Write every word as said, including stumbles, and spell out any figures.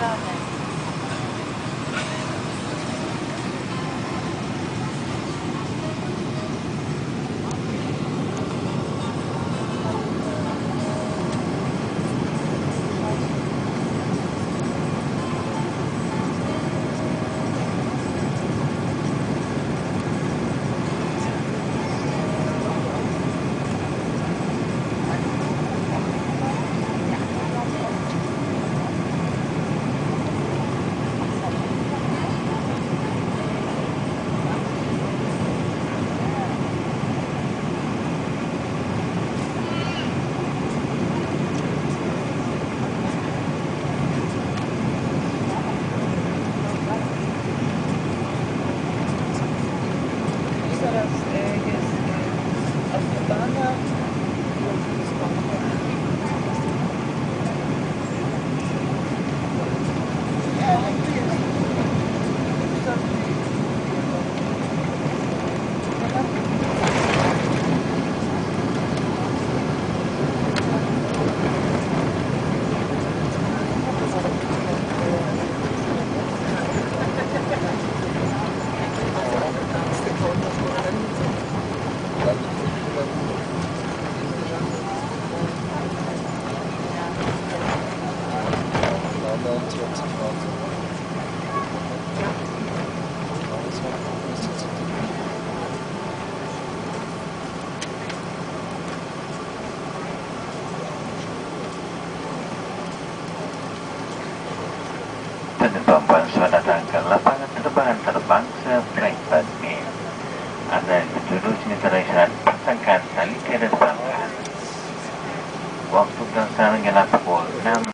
stronę. Bapak sudah datang ke lapangan terbang terbangsa Frankfurt ini. Anda duduk di terlihat pasangkan tali ke depan. Waktu berjalan dengan